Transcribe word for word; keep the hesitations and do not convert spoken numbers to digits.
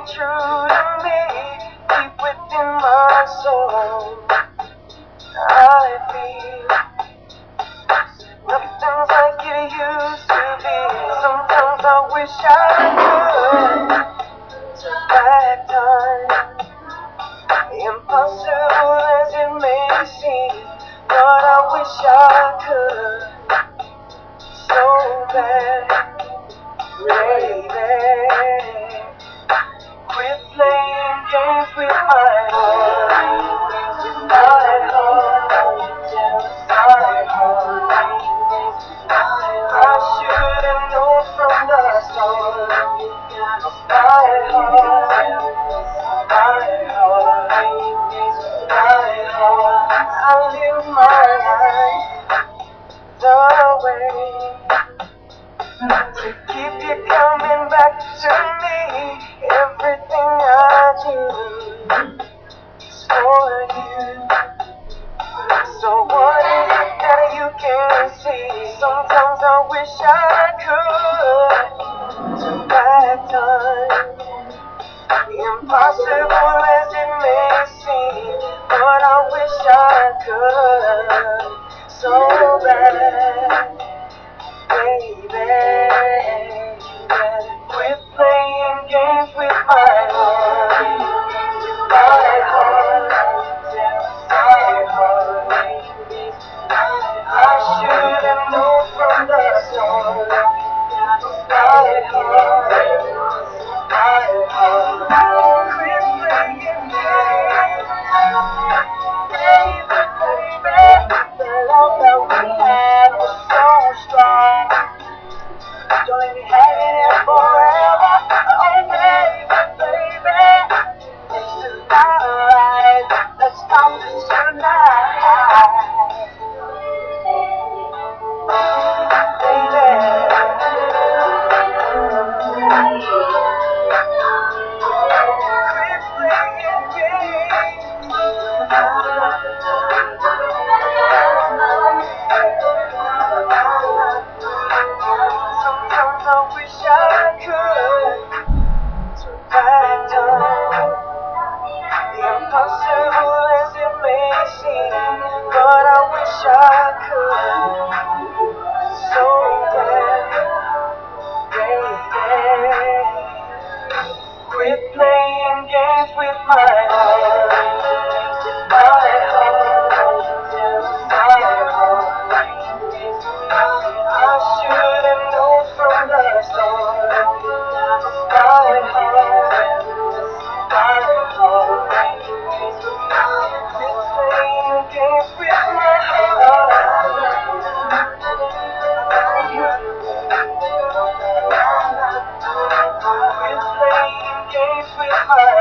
meant true to me, deep within my soul, how it feels. Nothing's like it used to be. Sometimes I wish I could turn back time. Impossible as it may seem, but I wish I could so bad, baby. Quit playing games with my heart. It's not at home. It's not at home. I should have known from the start. It's not at home. It's not at home. It's not at home. I live my life the way to keep you coming back to me. Everything I do is for you. So what is it that you can't see? Sometimes I wish I could turn back time. Impossible as it may seem, but I wish I could so bad, baby. Quit playing games with my heart. Not at home. Not at home. I should have known from the start. Not at home. Not at home. Quit playing games, baby, baby. The love that we had was so strong. Don't let me have it here forever. Oh baby, baby, this is not alright. Let's stop this tonight. All right.